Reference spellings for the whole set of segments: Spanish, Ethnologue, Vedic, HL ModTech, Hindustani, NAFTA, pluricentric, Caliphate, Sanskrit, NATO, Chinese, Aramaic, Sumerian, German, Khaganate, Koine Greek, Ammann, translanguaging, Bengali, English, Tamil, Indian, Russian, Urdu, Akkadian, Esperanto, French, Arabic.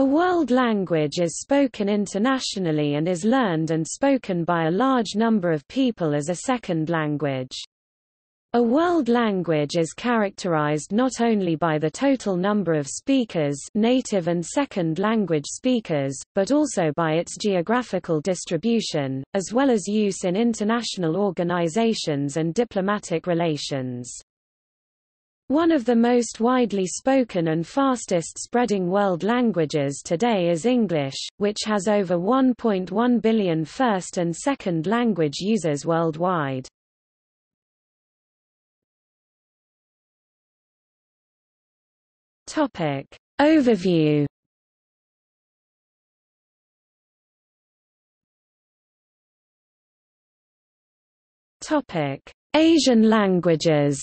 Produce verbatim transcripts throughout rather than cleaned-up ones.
A world language is spoken internationally and is learned and spoken by a large number of people as a second language. A world language is characterized not only by the total number of speakers, native and second language speakers, but also by its geographical distribution, as well as use in international organizations and diplomatic relations. One of the most widely spoken and fastest spreading world languages today is English, which has over one point one billion first and second language users worldwide. Topic overview. Topic Asian languages.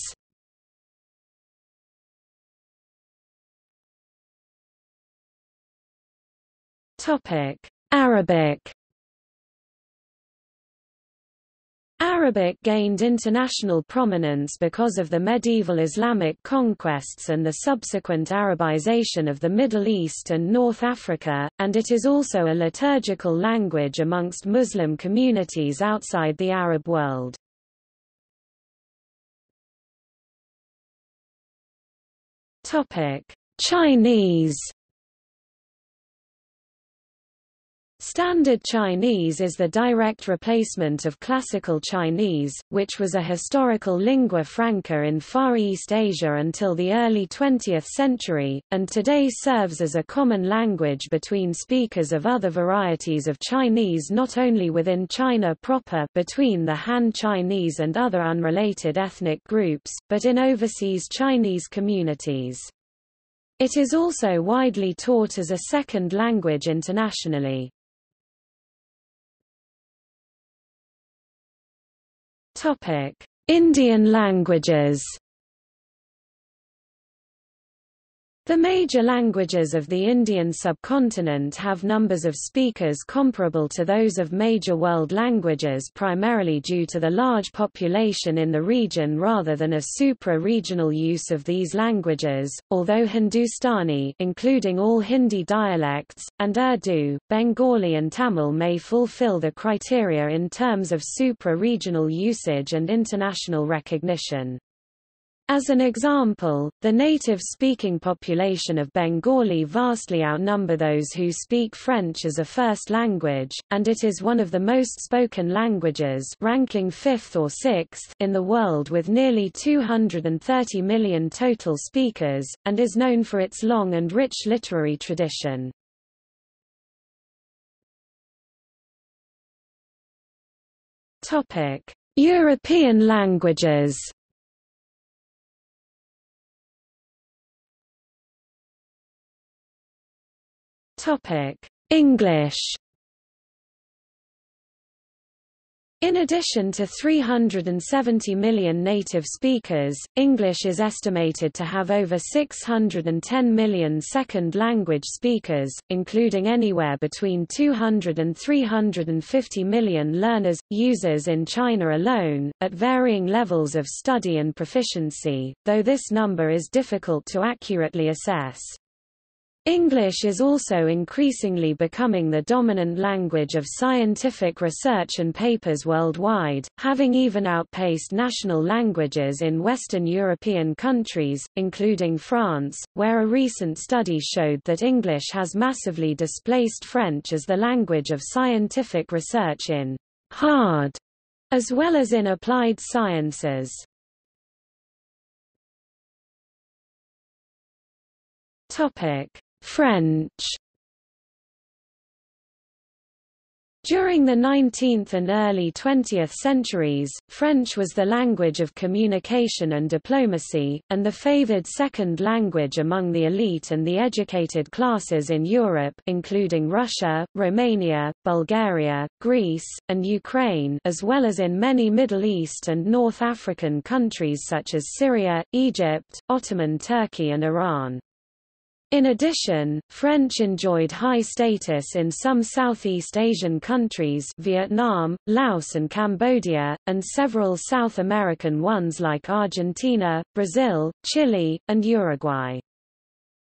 Topic: Arabic. Arabic gained international prominence because of the medieval Islamic conquests and the subsequent Arabization of the Middle East and North Africa, and it is also a liturgical language amongst Muslim communities outside the Arab world. Topic: Chinese. Standard Chinese is the direct replacement of Classical Chinese, which was a historical lingua franca in Far East Asia until the early twentieth century, and today serves as a common language between speakers of other varieties of Chinese not only within China proper between the Han Chinese and other unrelated ethnic groups, but in overseas Chinese communities. It is also widely taught as a second language internationally. Topic: Indian languages. The major languages of the Indian subcontinent have numbers of speakers comparable to those of major world languages, primarily due to the large population in the region rather than a supra-regional use of these languages, although Hindustani, including all Hindi dialects, and Urdu, Bengali and Tamil may fulfill the criteria in terms of supra-regional usage and international recognition. As an example, the native-speaking population of Bengali vastly outnumber those who speak French as a first language, and it is one of the most spoken languages, ranking fifth or sixth in the world with nearly two hundred thirty million total speakers, and is known for its long and rich literary tradition. Topic: European languages. English. In addition to three hundred seventy million native speakers, English is estimated to have over six hundred ten million second language speakers, including anywhere between two hundred and three hundred fifty million learners, users in China alone, at varying levels of study and proficiency, though this number is difficult to accurately assess. English is also increasingly becoming the dominant language of scientific research and papers worldwide, having even outpaced national languages in Western European countries, including France, where a recent study showed that English has massively displaced French as the language of scientific research in hard as well as in applied sciences. French. During the nineteenth and early twentieth centuries, French was the language of communication and diplomacy, and the favored second language among the elite and the educated classes in Europe, including Russia, Romania, Bulgaria, Greece, and Ukraine, as well as in many Middle East and North African countries such as Syria, Egypt, Ottoman Turkey and Iran. In addition, French enjoyed high status in some Southeast Asian countries, Vietnam, Laos and Cambodia, and several South American ones like Argentina, Brazil, Chile, and Uruguay.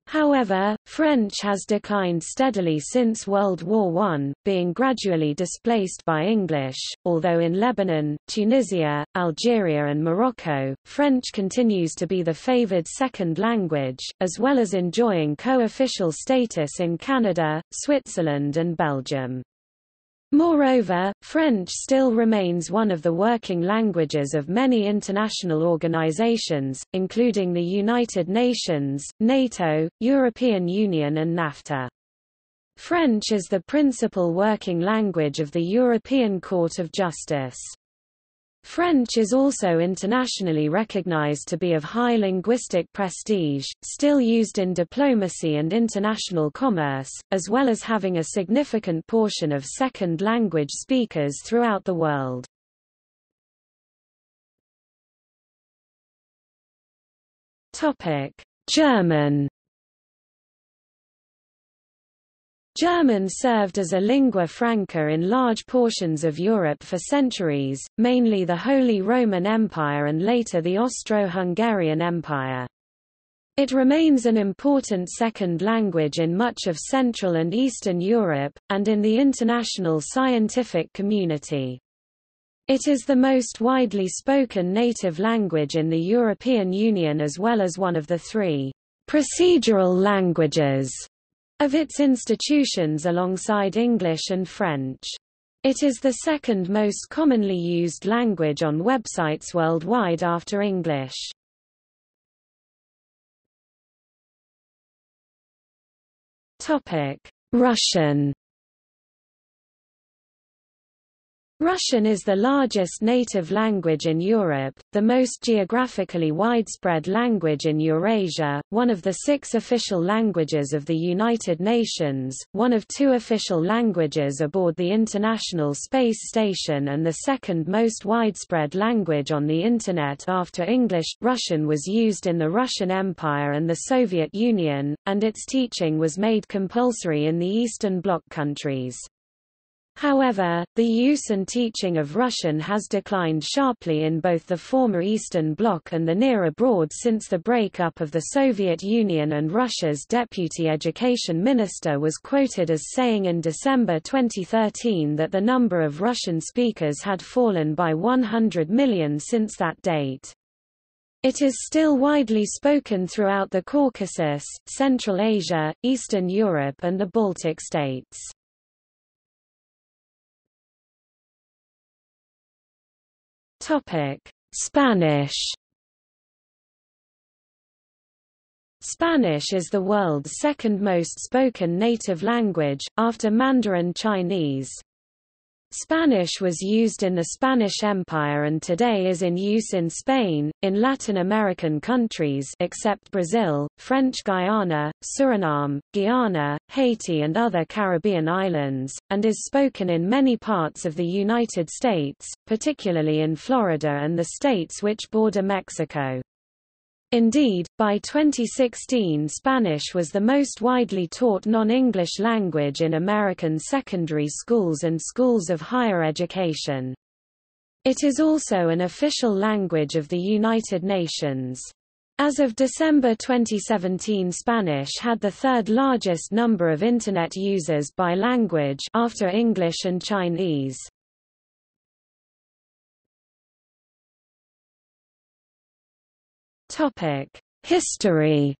However, French has declined steadily since World War One, being gradually displaced by English, although in Lebanon, Tunisia, Algeria and Morocco, French continues to be the favored second language, as well as enjoying co-official status in Canada, Switzerland and Belgium. Moreover, French still remains one of the working languages of many international organizations, including the United Nations, NATO, European Union and NAFTA. French is the principal working language of the European Court of Justice. French is also internationally recognized to be of high linguistic prestige, still used in diplomacy and international commerce, as well as having a significant portion of second language speakers throughout the world. Topic: German. German served as a lingua franca in large portions of Europe for centuries, mainly the Holy Roman Empire and later the Austro-Hungarian Empire. It remains an important second language in much of Central and Eastern Europe, and in the international scientific community. It is the most widely spoken native language in the European Union as well as one of the three procedural languages of its institutions alongside English and French. It is the second most commonly used language on websites worldwide after English. Russian. Russian is the largest native language in Europe, the most geographically widespread language in Eurasia, one of the six official languages of the United Nations, one of two official languages aboard the International Space Station and the second most widespread language on the Internet after English. Russian was used in the Russian Empire and the Soviet Union, and its teaching was made compulsory in the Eastern Bloc countries. However, the use and teaching of Russian has declined sharply in both the former Eastern Bloc and the near abroad since the breakup of the Soviet Union, and Russia's deputy education minister was quoted as saying in December twenty thirteen that the number of Russian speakers had fallen by one hundred million since that date. It is still widely spoken throughout the Caucasus, Central Asia, Eastern Europe and the Baltic states. Spanish. Spanish is the world's second most spoken native language, after Mandarin Chinese. Spanish was used in the Spanish Empire and today is in use in Spain, in Latin American countries except Brazil, French Guiana, Suriname, Guyana, Haiti and other Caribbean islands, and is spoken in many parts of the United States, particularly in Florida and the states which border Mexico. Indeed, by twenty sixteen Spanish was the most widely taught non-English language in American secondary schools and schools of higher education. It is also an official language of the United Nations. As of December twenty seventeen, Spanish had the third largest number of Internet users by language after English and Chinese. History.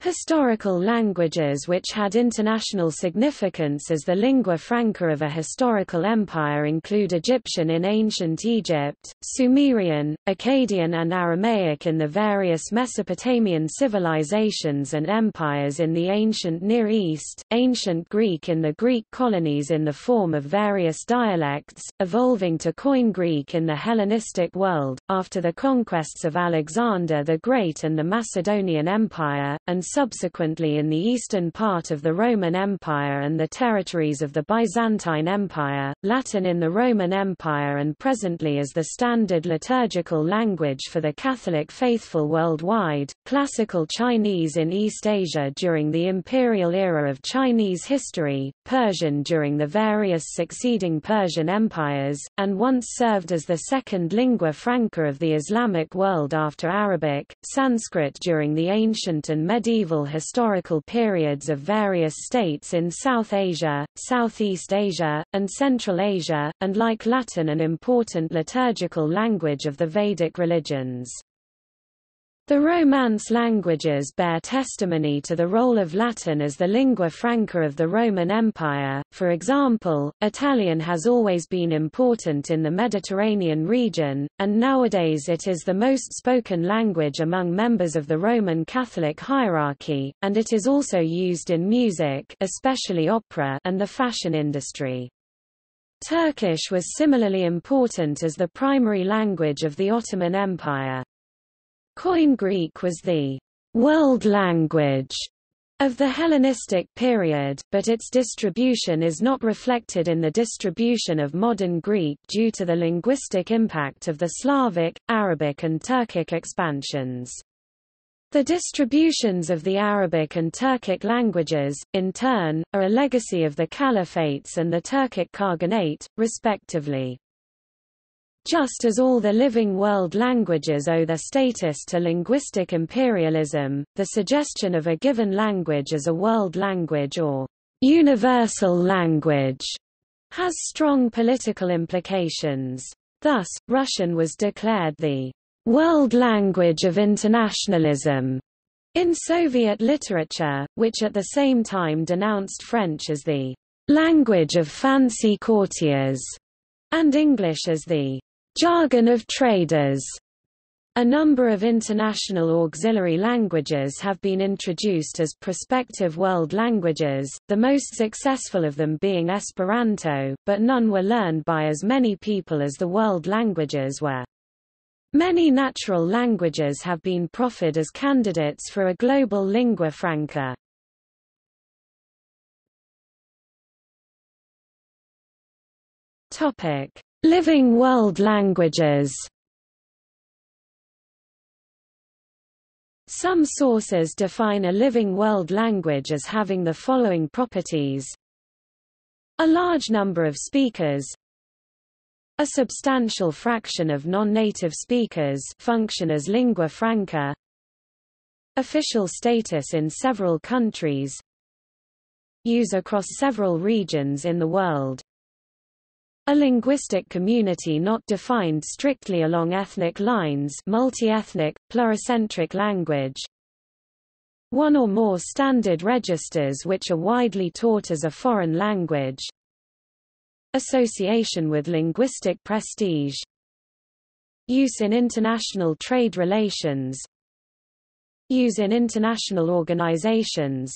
Historical languages which had international significance as the lingua franca of a historical empire include Egyptian in ancient Egypt, Sumerian, Akkadian and Aramaic in the various Mesopotamian civilizations and empires in the ancient Near East, ancient Greek in the Greek colonies in the form of various dialects, evolving to Koine Greek in the Hellenistic world, after the conquests of Alexander the Great and the Macedonian Empire, and subsequently in the eastern part of the Roman Empire and the territories of the Byzantine Empire, Latin in the Roman Empire and presently as the standard liturgical language for the Catholic faithful worldwide, Classical Chinese in East Asia during the imperial era of Chinese history, Persian during the various succeeding Persian empires, and once served as the second lingua franca of the Islamic world after Arabic, Sanskrit during the ancient and medieval historical periods of various states in South Asia, Southeast Asia, and Central Asia, and like Latin an important liturgical language of the Vedic religions. The Romance languages bear testimony to the role of Latin as the lingua franca of the Roman Empire. For example, Italian has always been important in the Mediterranean region, and nowadays it is the most spoken language among members of the Roman Catholic hierarchy, and it is also used in music, especially opera, and the fashion industry. Turkish was similarly important as the primary language of the Ottoman Empire. Koine Greek was the world language of the Hellenistic period, but its distribution is not reflected in the distribution of modern Greek due to the linguistic impact of the Slavic, Arabic and Turkic expansions. The distributions of the Arabic and Turkic languages, in turn, are a legacy of the Caliphates and the Turkic Khaganate, respectively. Just as all the living world languages owe their status to linguistic imperialism, the suggestion of a given language as a world language or universal language has strong political implications. Thus, Russian was declared the world language of internationalism in Soviet literature, which at the same time denounced French as the language of fancy courtiers and English as the jargon of traders. A number of international auxiliary languages have been introduced as prospective world languages, the most successful of them being Esperanto, but none were learned by as many people as the world languages were. Many natural languages have been proffered as candidates for a global lingua franca. Topic: Living world languages. Some sources define a living world language as having the following properties: a large number of speakers, a substantial fraction of non-native speakers function as lingua franca, official status in several countries, use across several regions in the world, a linguistic community not defined strictly along ethnic lines, multi-ethnic, pluricentric language, one or more standard registers which are widely taught as a foreign language, association with linguistic prestige, use in international trade relations, use in international organizations,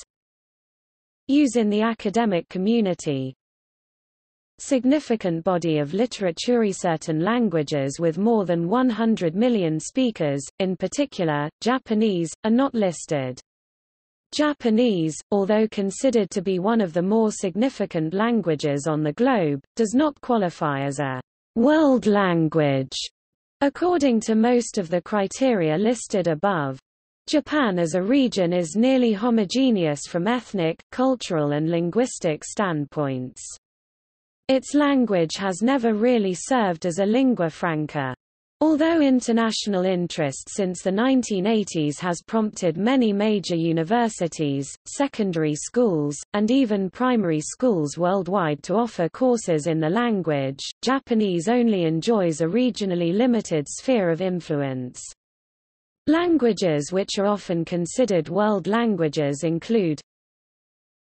use in the academic community, significant body of literature. Certain languages with more than one hundred million speakers, in particular, Japanese, are not listed. Japanese, although considered to be one of the more significant languages on the globe, does not qualify as a world language, according to most of the criteria listed above. Japan as a region is nearly homogeneous from ethnic, cultural and linguistic standpoints. Its language has never really served as a lingua franca. Although international interest since the nineteen eighties has prompted many major universities, secondary schools, and even primary schools worldwide to offer courses in the language, Japanese only enjoys a regionally limited sphere of influence. Languages which are often considered world languages include: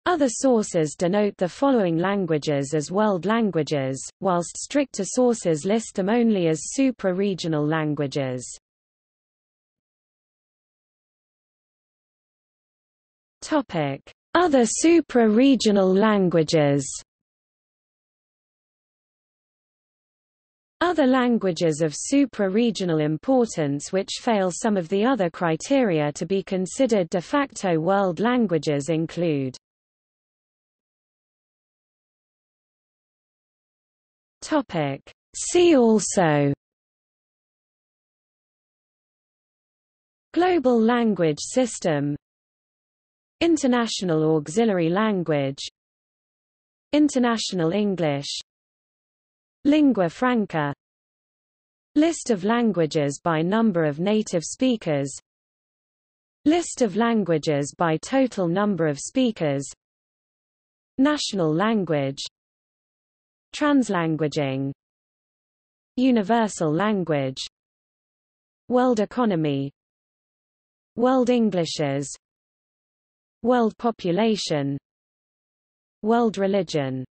other sources denote the following languages as world languages, whilst stricter sources list them only as supra-regional languages. Topic: Other supra-regional languages. Other languages of supra-regional importance which fail some of the other criteria to be considered de facto world languages include See also Global language system International auxiliary language International English Lingua franca List of languages by number of native speakers List of languages by total number of speakers National language Translanguaging Universal language World economy World Englishes World population World religion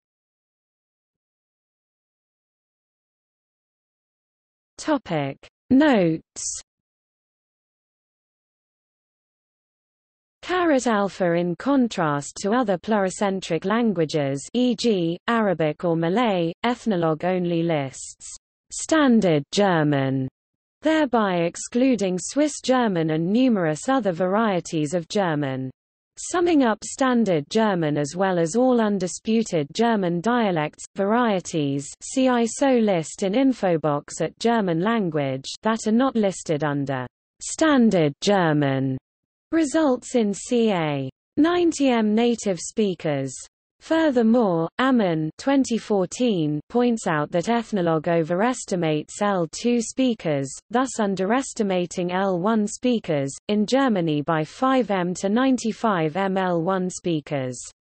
Topic Notes Carat alpha in contrast to other pluricentric languages for example, Arabic or Malay, Ethnologue only lists Standard German, thereby excluding Swiss German and numerous other varieties of German. Summing up Standard German as well as all undisputed German dialects, varieties see I S O list in Infobox at German language that are not listed under Standard German. Results in ca. ninety million native speakers. Furthermore, Ammann twenty fourteen points out that Ethnologue overestimates L two speakers, thus underestimating L one speakers, in Germany by five million to ninety-five million L one speakers.